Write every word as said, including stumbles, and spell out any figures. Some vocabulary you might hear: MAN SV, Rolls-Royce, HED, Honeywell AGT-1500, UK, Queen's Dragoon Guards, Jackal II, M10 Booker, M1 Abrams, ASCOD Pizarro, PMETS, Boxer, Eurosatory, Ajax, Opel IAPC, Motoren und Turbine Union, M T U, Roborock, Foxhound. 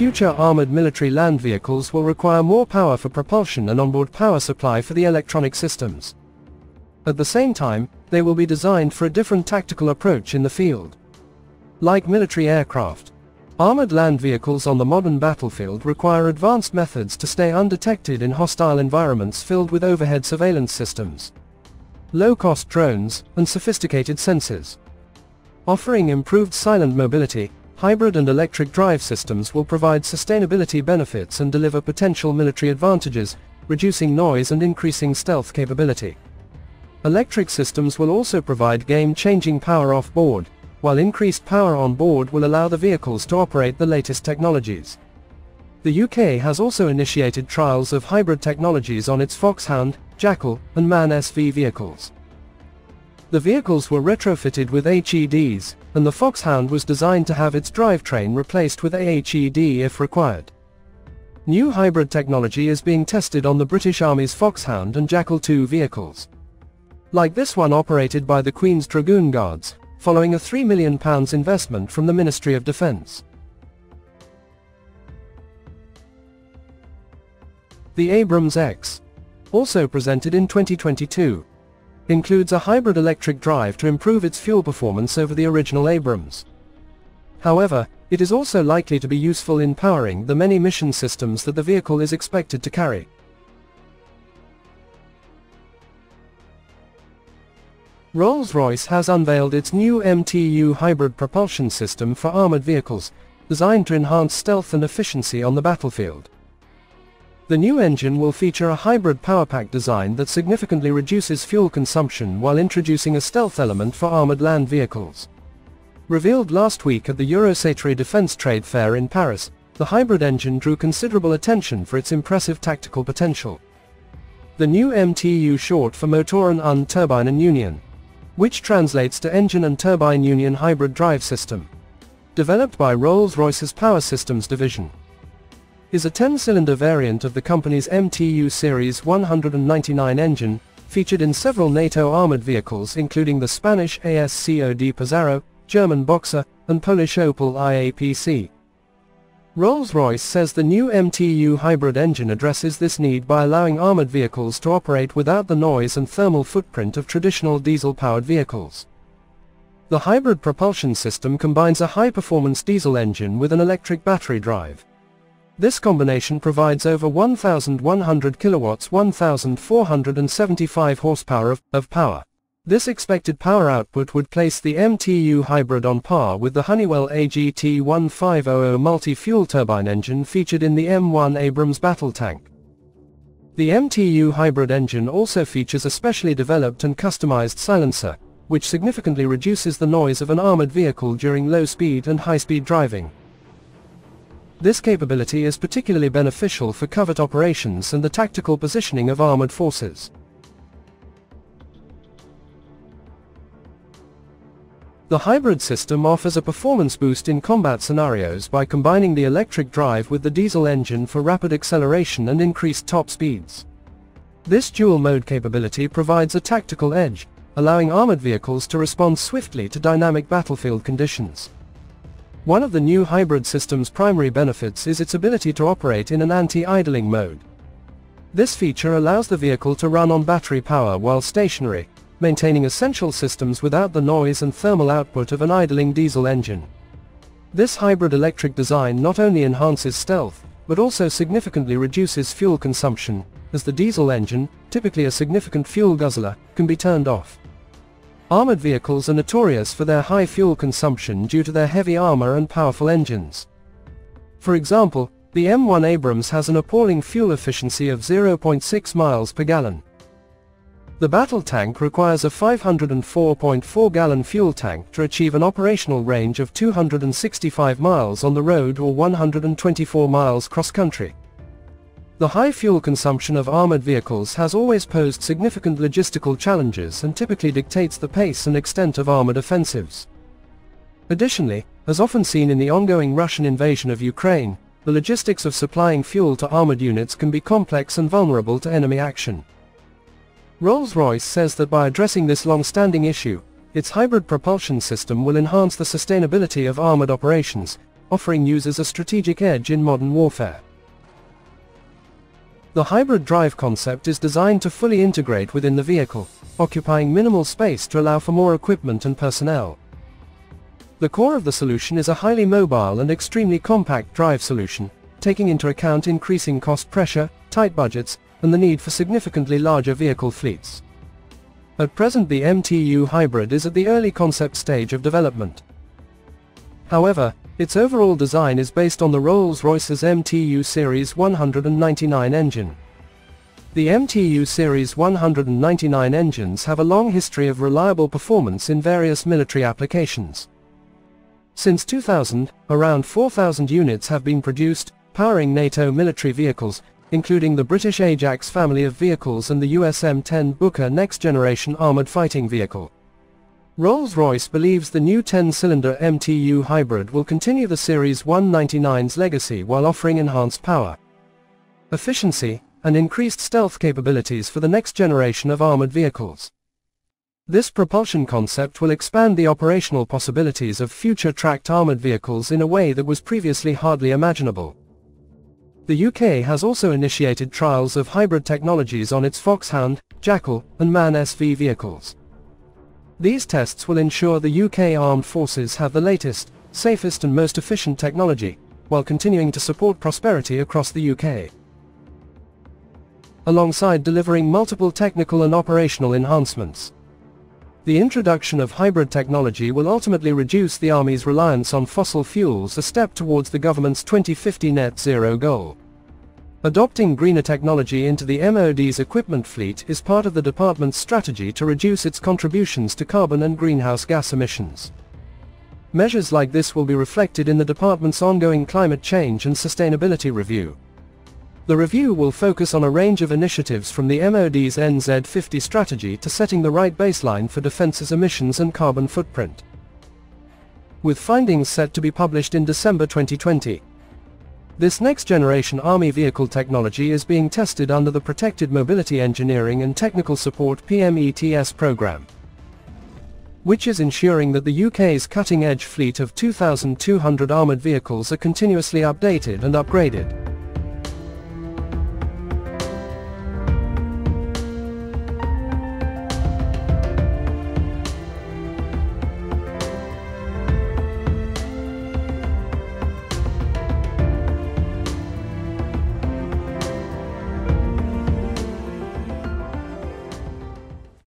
future armored military land vehicles will require more power for propulsion and onboard power supply for the electronic systems. At the same time, they will be designed for a different tactical approach in the field. Like military aircraft, armored land vehicles on the modern battlefield require advanced methods to stay undetected in hostile environments filled with overhead surveillance systems, low-cost drones, and sophisticated sensors. Offering improved silent mobility, hybrid and electric drive systems will provide sustainability benefits and deliver potential military advantages, reducing noise and increasing stealth capability. Electric systems will also provide game-changing power off-board, while increased power on-board will allow the vehicles to operate the latest technologies. The U K has also initiated trials of hybrid technologies on its Foxhound, Jackal, and MAN S V vehicles. The vehicles were retrofitted with H E Ds, and the Foxhound was designed to have its drivetrain replaced with a H E D if required. New hybrid technology is being tested on the British Army's Foxhound and Jackal two vehicles, like this one operated by the Queen's Dragoon Guards, following a three million pound investment from the Ministry of Defence. The Abrams X, also presented in twenty twenty-two, includes a hybrid electric drive to improve its fuel performance over the original Abrams. However, it is also likely to be useful in powering the many mission systems that the vehicle is expected to carry. Rolls-Royce has unveiled its new M T U hybrid propulsion system for armored vehicles, designed to enhance stealth and efficiency on the battlefield. The new engine will feature a hybrid powerpack design that significantly reduces fuel consumption while introducing a stealth element for armored land vehicles. Revealed last week at the Eurosatory Defense Trade Fair in Paris, the hybrid engine drew considerable attention for its impressive tactical potential. The new M T U, short for Motoren und Turbine Union, which translates to Engine and Turbine Union Hybrid Drive System, developed by Rolls-Royce's Power Systems division, is a ten-cylinder variant of the company's M T U Series one hundred ninety-nine engine, featured in several NATO armored vehicles including the Spanish ASCOD Pizarro, German Boxer, and Polish Opel I A P C. Rolls-Royce says the new M T U hybrid engine addresses this need by allowing armored vehicles to operate without the noise and thermal footprint of traditional diesel-powered vehicles. The hybrid propulsion system combines a high-performance diesel engine with an electric battery drive. This combination provides over one thousand one hundred kilowatts one thousand four hundred seventy-five horsepower of, of power. This expected power output would place the M T U hybrid on par with the Honeywell A G T fifteen hundred multi-fuel turbine engine featured in the M one Abrams battle tank. The M T U hybrid engine also features a specially developed and customized silencer, which significantly reduces the noise of an armored vehicle during low-speed and high-speed driving. This capability is particularly beneficial for covert operations and the tactical positioning of armored forces. The hybrid system offers a performance boost in combat scenarios by combining the electric drive with the diesel engine for rapid acceleration and increased top speeds. This dual-mode capability provides a tactical edge, allowing armored vehicles to respond swiftly to dynamic battlefield conditions. One of the new hybrid system's primary benefits is its ability to operate in an anti-idling mode. This feature allows the vehicle to run on battery power while stationary, maintaining essential systems without the noise and thermal output of an idling diesel engine. This hybrid electric design not only enhances stealth, but also significantly reduces fuel consumption, as the diesel engine, typically a significant fuel guzzler, can be turned off. Armored vehicles are notorious for their high fuel consumption due to their heavy armor and powerful engines. For example, the M one Abrams has an appalling fuel efficiency of zero point six miles per gallon. The battle tank requires a five hundred four point four gallon fuel tank to achieve an operational range of two hundred sixty-five miles on the road or one hundred twenty-four miles cross-country. The high fuel consumption of armored vehicles has always posed significant logistical challenges and typically dictates the pace and extent of armored offensives. Additionally, as often seen in the ongoing Russian invasion of Ukraine, the logistics of supplying fuel to armored units can be complex and vulnerable to enemy action. Rolls-Royce says that by addressing this long-standing issue, its hybrid propulsion system will enhance the sustainability of armored operations, offering users a strategic edge in modern warfare. The hybrid drive concept is designed to fully integrate within the vehicle, occupying minimal space to allow for more equipment and personnel. The core of the solution is a highly mobile and extremely compact drive solution, taking into account increasing cost pressure, tight budgets, and the need for significantly larger vehicle fleets. At present, the M T U hybrid is at the early concept stage of development. However, its overall design is based on the Rolls-Royce's M T U Series one hundred ninety-nine engine. The M T U Series one hundred ninety-nine engines have a long history of reliable performance in various military applications. Since two thousand, around four thousand units have been produced, powering NATO military vehicles, including the British Ajax family of vehicles and the U S M ten Booker next-generation armoured fighting vehicle. Rolls-Royce believes the new ten-cylinder M T U hybrid will continue the Series one ninety-nine's legacy while offering enhanced power, efficiency, and increased stealth capabilities for the next generation of armoured vehicles. This propulsion concept will expand the operational possibilities of future tracked armoured vehicles in a way that was previously hardly imaginable. The U K has also initiated trials of hybrid technologies on its Foxhound, Jackal, and MAN S V vehicles. These tests will ensure the U K armed forces have the latest, safest and most efficient technology, while continuing to support prosperity across the U K. Alongside delivering multiple technical and operational enhancements, the introduction of hybrid technology will ultimately reduce the Army's reliance on fossil fuels, a step towards the government's twenty fifty net zero goal. Adopting greener technology into the M O D's equipment fleet is part of the department's strategy to reduce its contributions to carbon and greenhouse gas emissions. Measures like this will be reflected in the department's ongoing climate change and sustainability review. The review will focus on a range of initiatives from the M O D's N Z fifty strategy to setting the right baseline for defence's emissions and carbon footprint, with findings set to be published in December twenty twenty. This next-generation Army vehicle technology is being tested under the Protected Mobility Engineering and Technical Support P M E T S program, which is ensuring that the U K's cutting-edge fleet of two thousand two hundred armoured vehicles are continuously updated and upgraded.